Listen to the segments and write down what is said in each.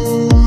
I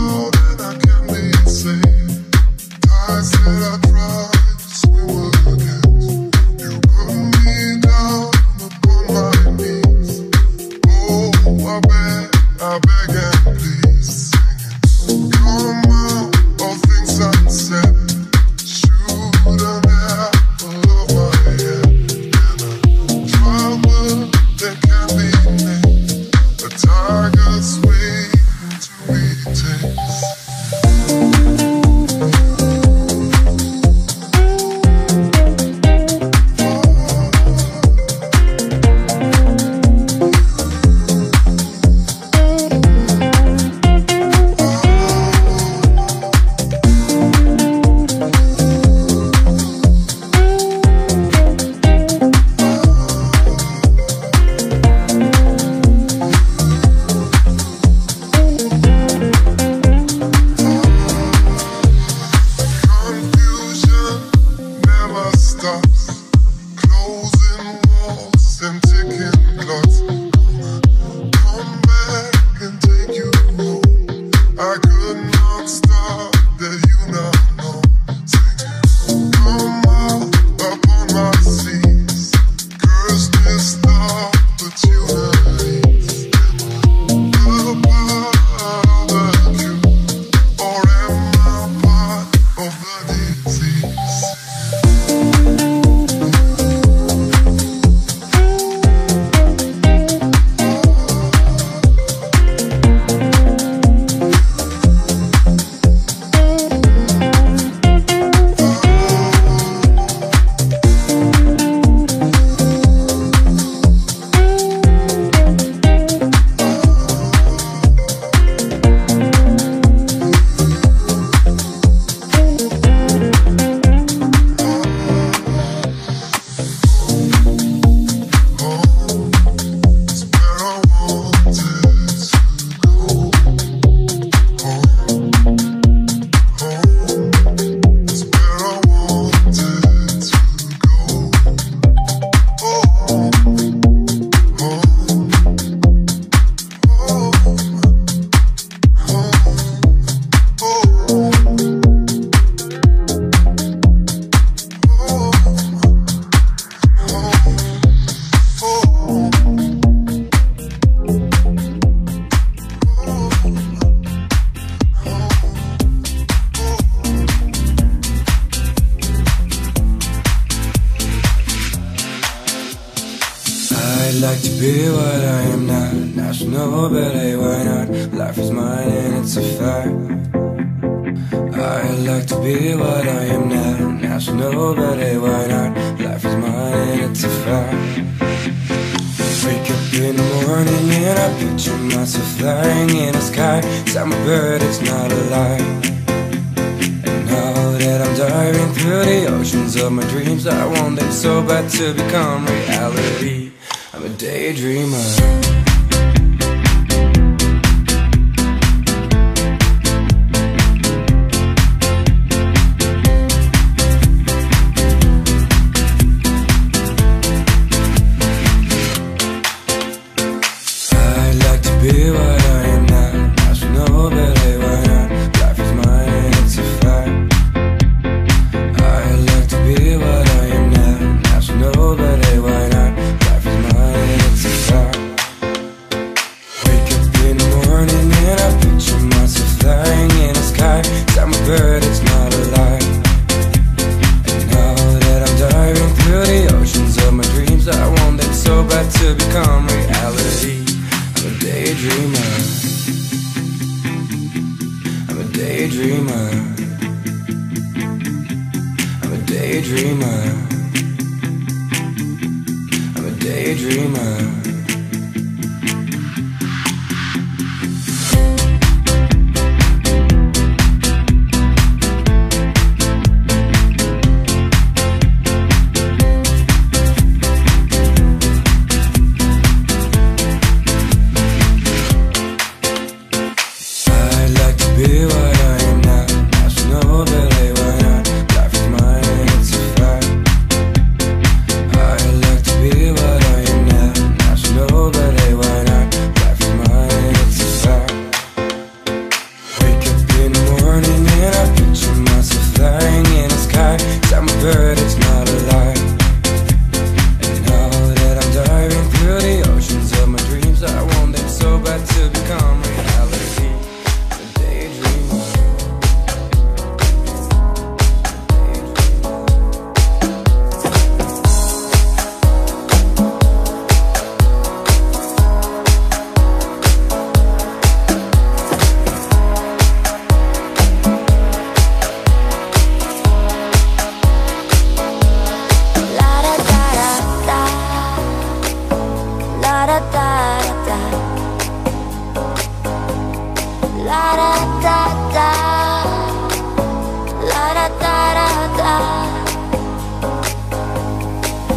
morning and I picture myself flying in the sky, 'cause I'm a bird, it's not a lie. And now that I'm diving through the oceans of my dreams, I want it so bad to become reality. A daydreamer,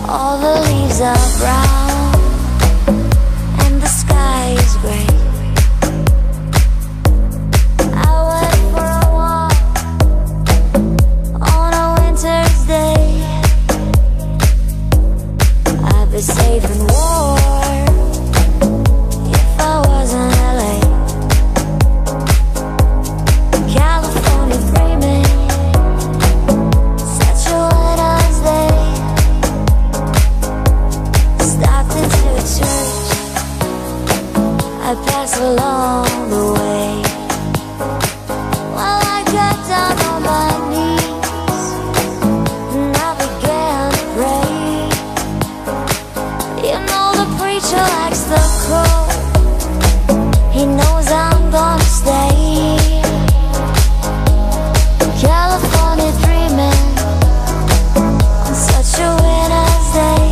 all the leaves are brown and the sky is gray. I went for a walk on a winter's day. I'd be safe and warm if I was in LA. California Dreamin', such a wet ass day. I passed along the way. Well, I got down on my knees and I began to pray. You know the preacher likes the crow, he knows I'm gonna stay. California dreaming on such a winter's day.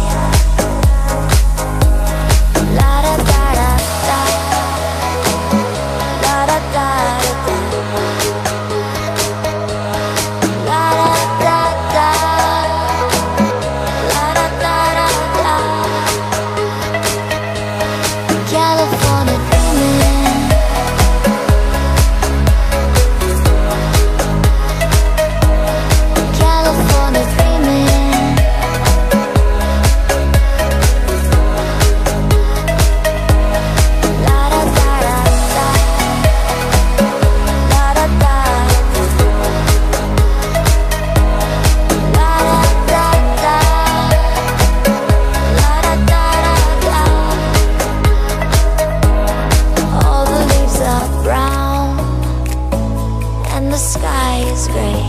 The sky is gray.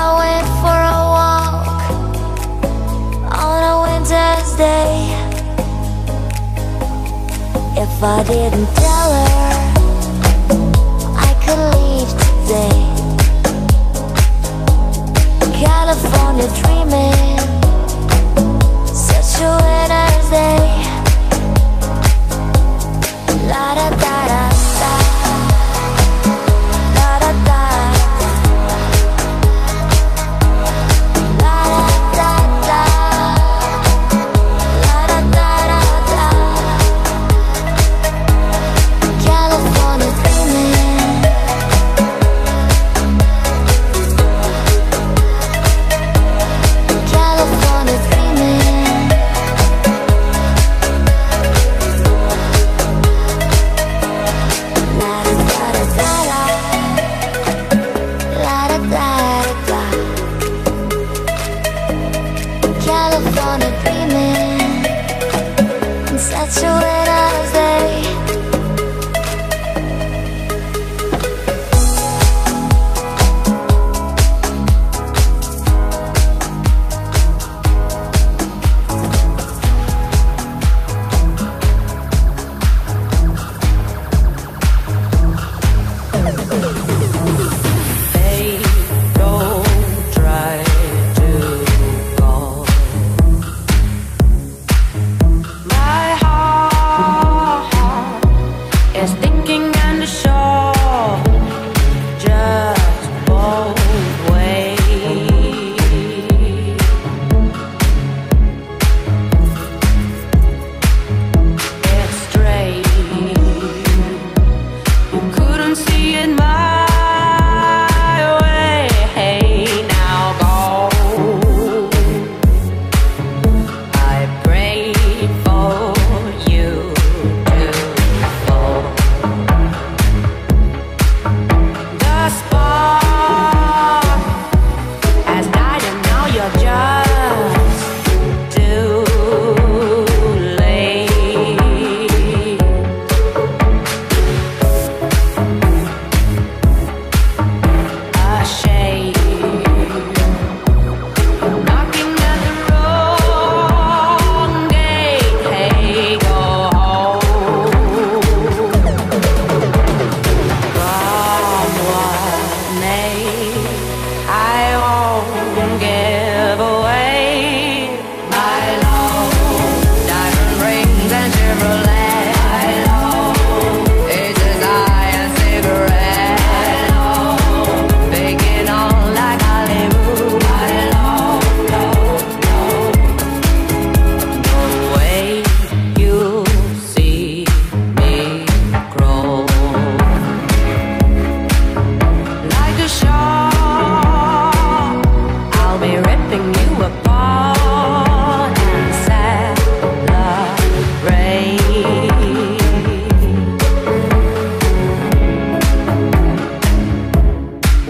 I went for a walk on a winter's day. If I didn't tell her I could leave today. California dreaming, such a winter's day. La da da da da. California dreaming in such a winter's day.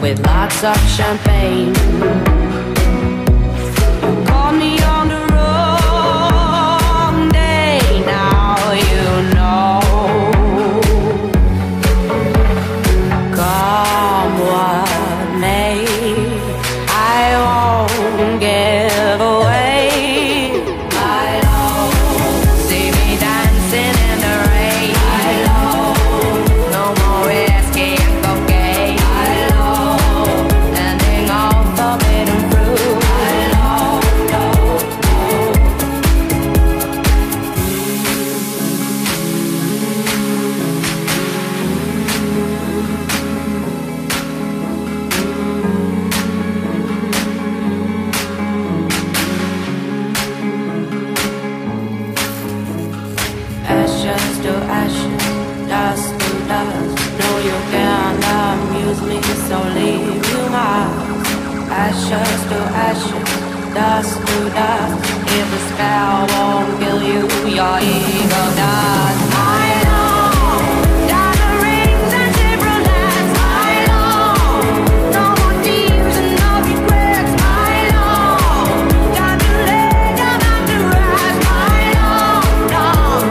with lots of champagne. You caught me on the wrong day, now you know. Come what may, I won't give away my love. See me dancing in the rain, my love. No more whiskey and cocaine, my love. Landing on forbidden fruit, my love. Ashes to ashes, dust to dust. No, you can't amuse me, so leave you must. Ashes to ashes, dust to dust. If the spell won't kill you, your ego does. My love, diamond rings and Chevrolets. My love, no more tears and no regrets. My love, got to lay down at the rest. My love, no. I'm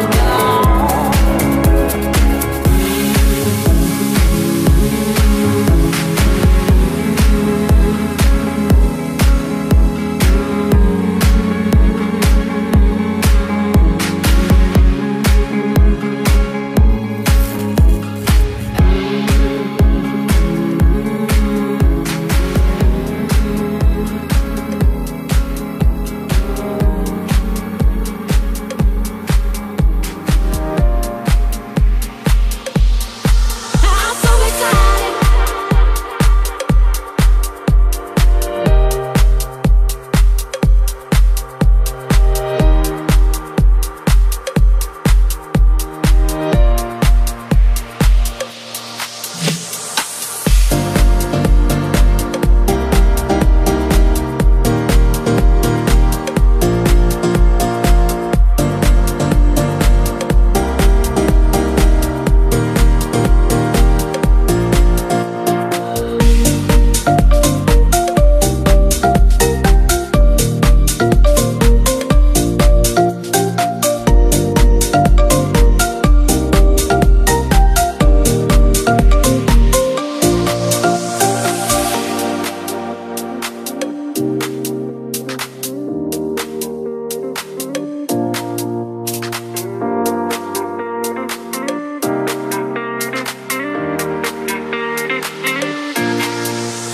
so excited.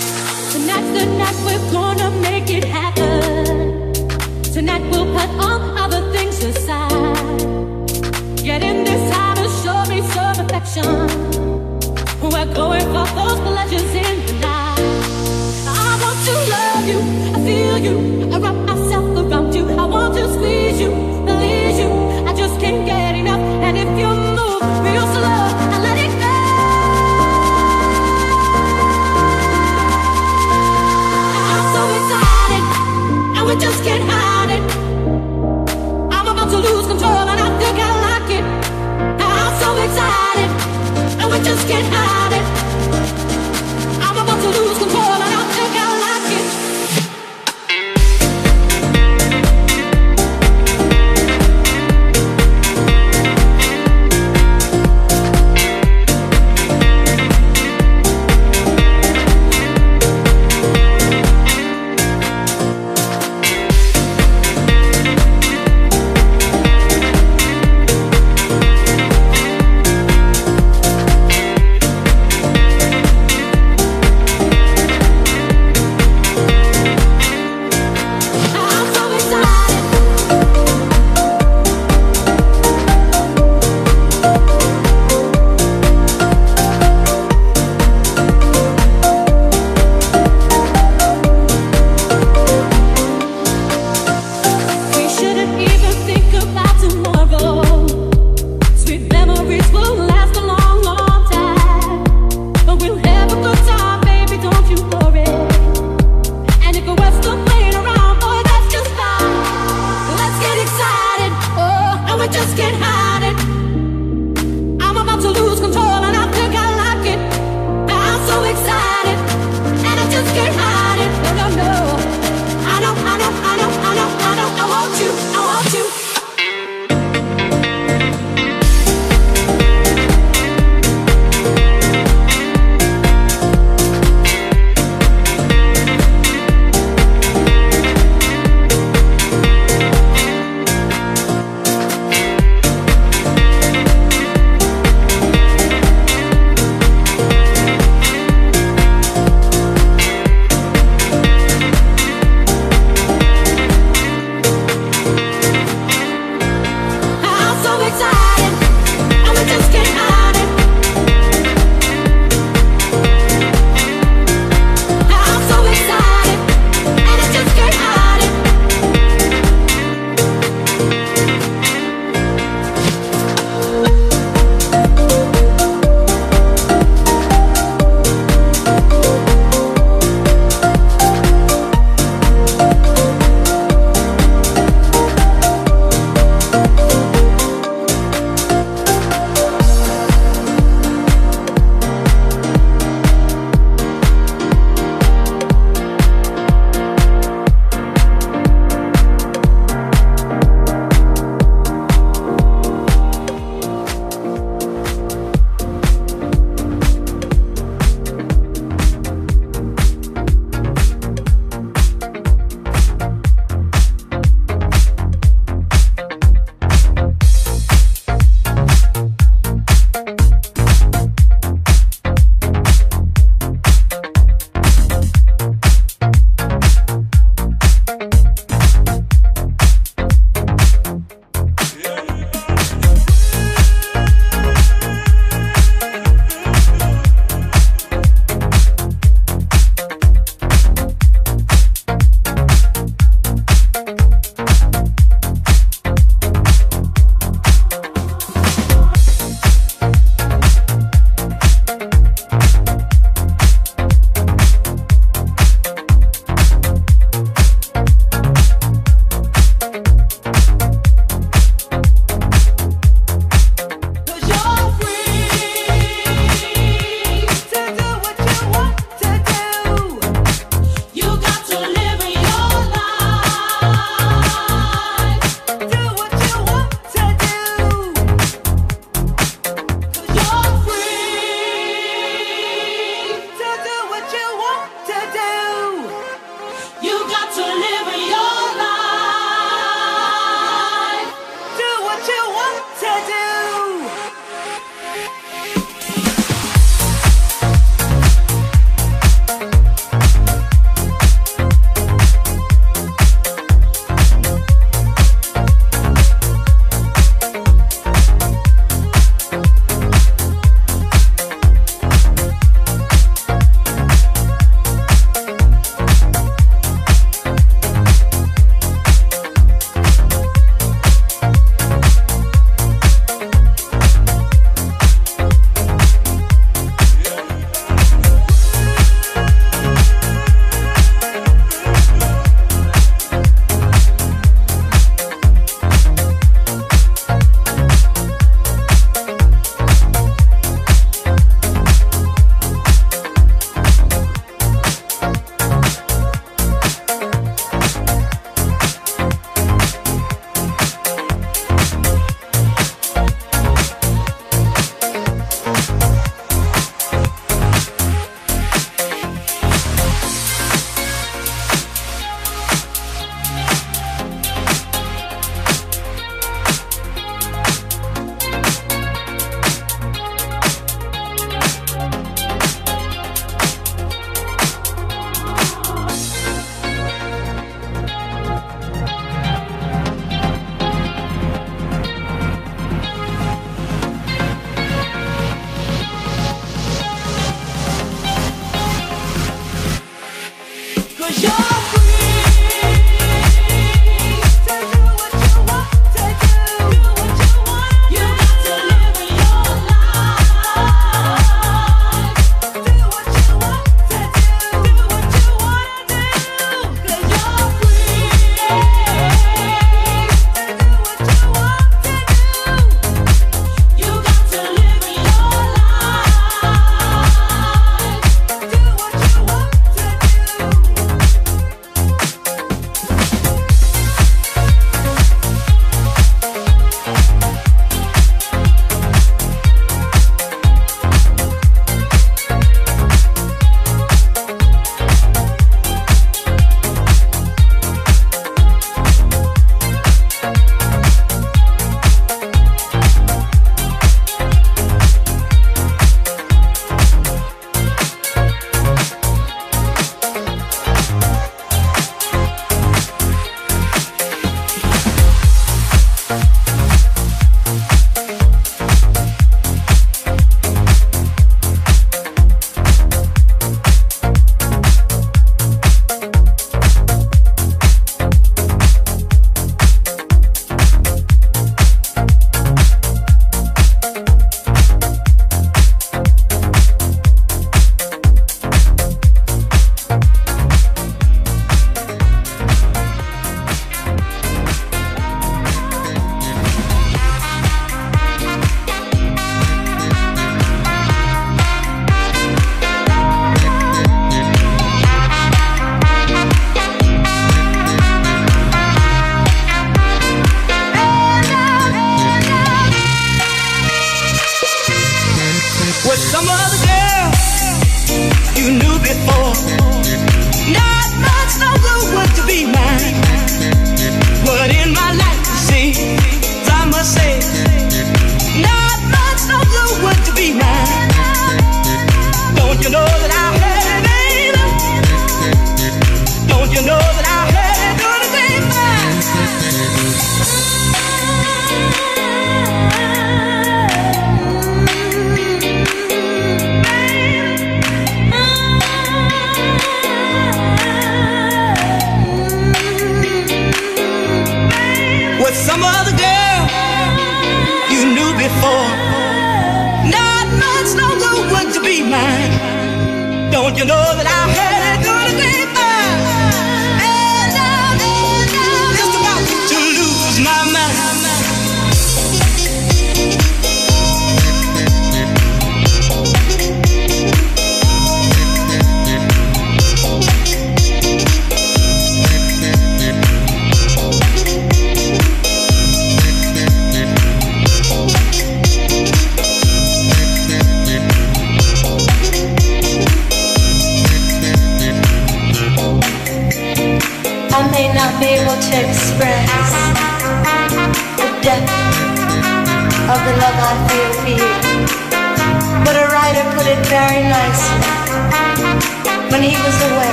Tonight we're gonna make it happen. Tonight we'll put all other things aside. Get in this house and show me some affection. We're going for those pleasures in the night. I want to love you, I feel you, I wrap myself around you. I want to squeeze you, release you. I just can't get enough. And if you move real slow and let it go, and we just can't hide it. I'm about to lose control and I think I like it. I'm so excited, and we just can't hide it. I'm about to lose control and I think I like it.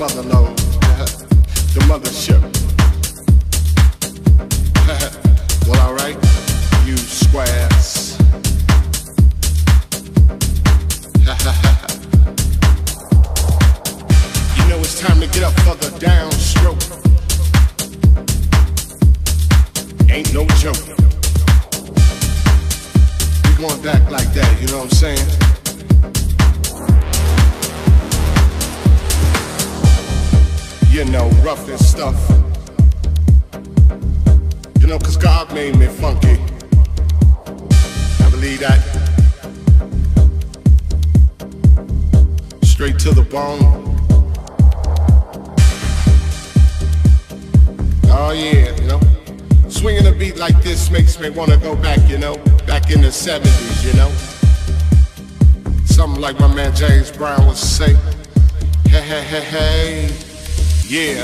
mother knows. The mothership. Well, alright, you squares. You know it's time to get up for the downstroke. Ain't no joke. We gonna act like that, you know what I'm saying? You know, rough and stuff. You know, cause God made me funky. I believe that. Straight to the bone. Oh yeah, you know. Swinging a beat like this makes me wanna go back, you know. Back in the 70s, you know. Something like my man James Brown would say. Hey, hey, hey, hey. Yeah. You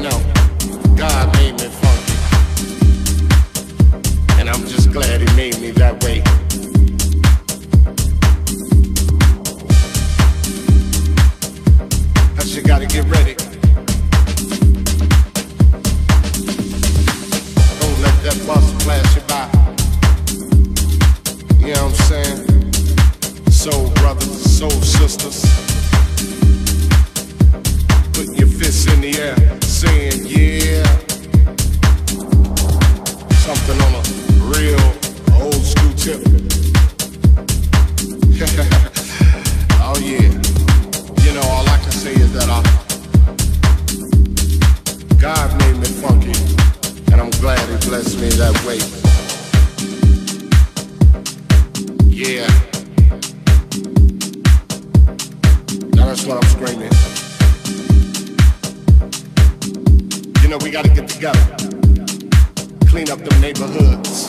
know, God made me funky, and I'm just glad He made me that way. I just gotta get ready. That bus flash you by. You know what I'm saying? Soul brothers, soul sisters, putting your fists in the air, saying yeah. Something on a real old school tip. Oh yeah. You know, all I can say is that God made me funky. And I'm glad He blessed me that way. Yeah. Now that's what I'm screaming. You know, we gotta get together. Clean up them neighborhoods.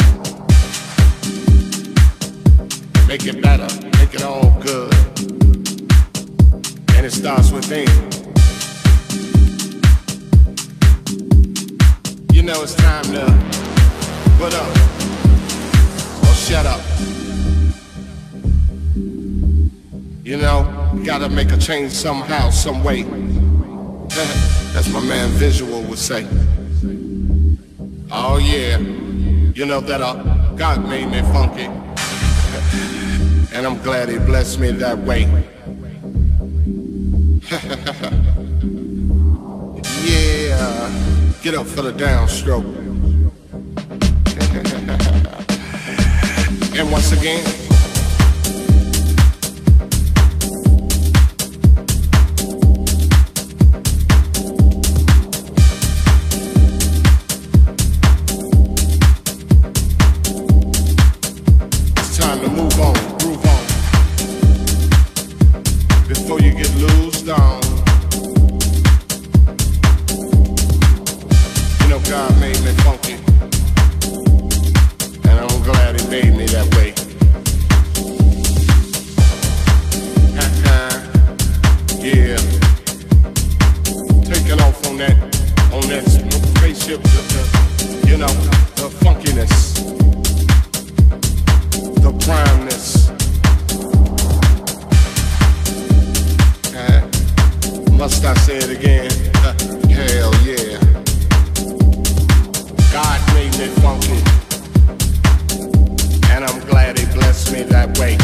Make it better. Make it all good. And it starts within. You know it's time to put up or shut up. You know, gotta make a change somehow, some way. That's my man Visual would say. Oh yeah, you know that God made me funky. And I'm glad He blessed me that way. Yeah. Get up for the downstroke. And once again, it's time to move on, groove on, before you get loosed on. God made me funky, and I'm glad He made me that way. Yeah, taking off on that spaceship, you know, the funkiness, the primeness. Must I say it again? Hell yeah. God made me funky, and I'm glad He blessed me that way.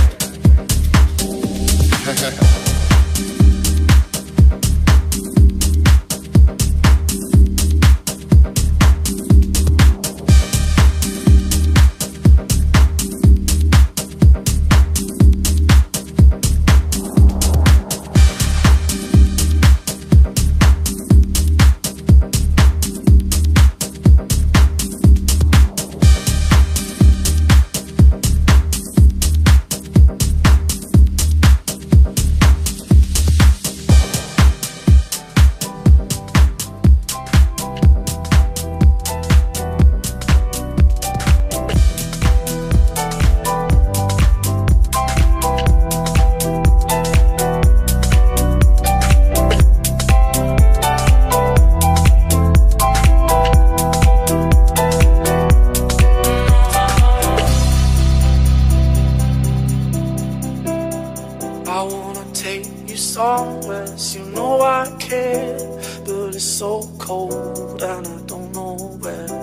cold and I don't know where.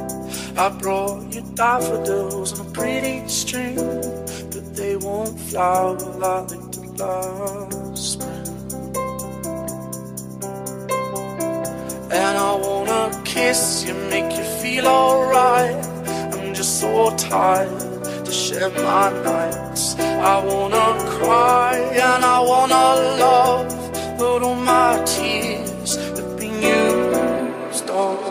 I brought you daffodils on a pretty string, but they won't flower like the last spring. And I wanna kiss you, make you feel alright. I'm just so tired to share my nights. I wanna cry and I wanna love, but all my tears have been used up.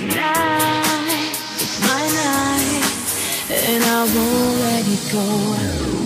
Tonight is my night, and I won't let it go.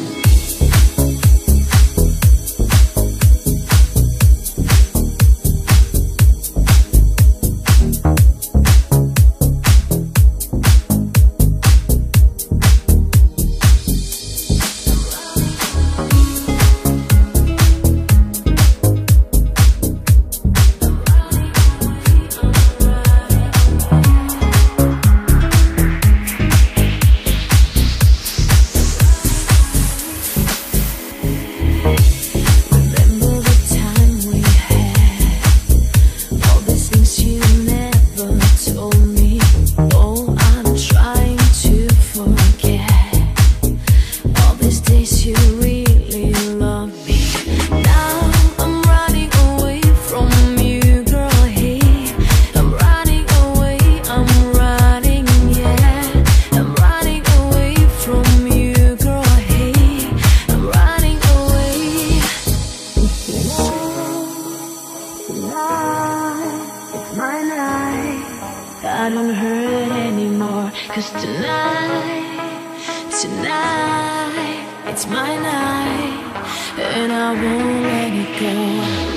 I don't hurt anymore, cause tonight, it's my night, and I won't let it go.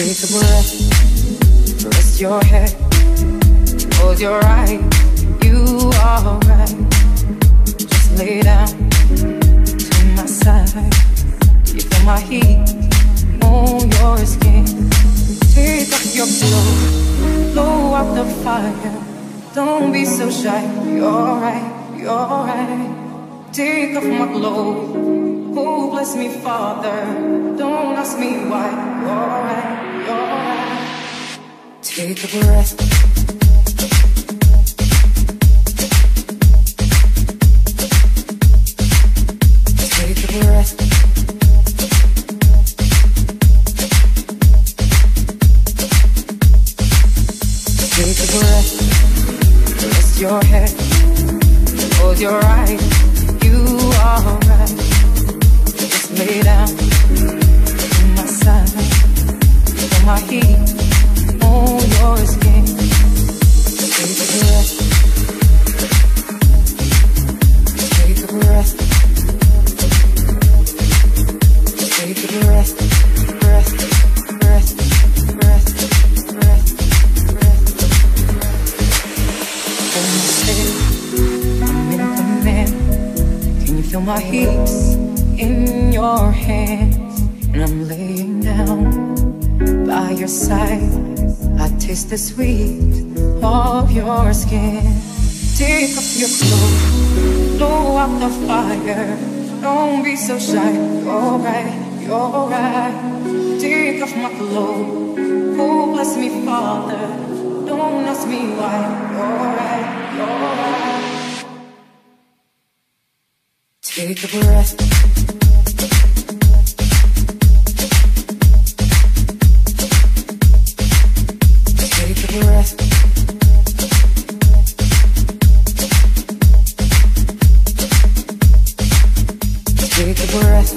Take a breath, rest your head, close your eyes, you are right. Just lay down to my side. You feel my heat on your skin. Take off your pillow, blow out the fire. Don't be so shy, you're right, you're right. Take off my load, oh bless me Father. Don't ask me why, you're right, you're right. Take a breath. Your head, close your eyes, you are right. Just lay down to my side, feel my heat on your skin. Take a breath, take a breath, breath, breath, breath, breath. Feel my heat in your hands, and I'm laying down by your side. I taste the sweet of your skin. Take off your clothes, blow out the fire. Don't be so shy, you're right, you're right. Take off my clothes, oh bless me Father. Don't ask me why, you're right, you're right. Take a breath. Take a breath. Take a breath.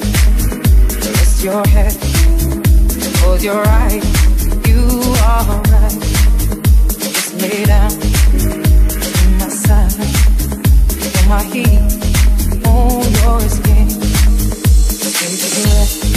Rest your head. Close your eyes. You are right. Just lay down to my side. Feel my heat on your skin. Take a breath.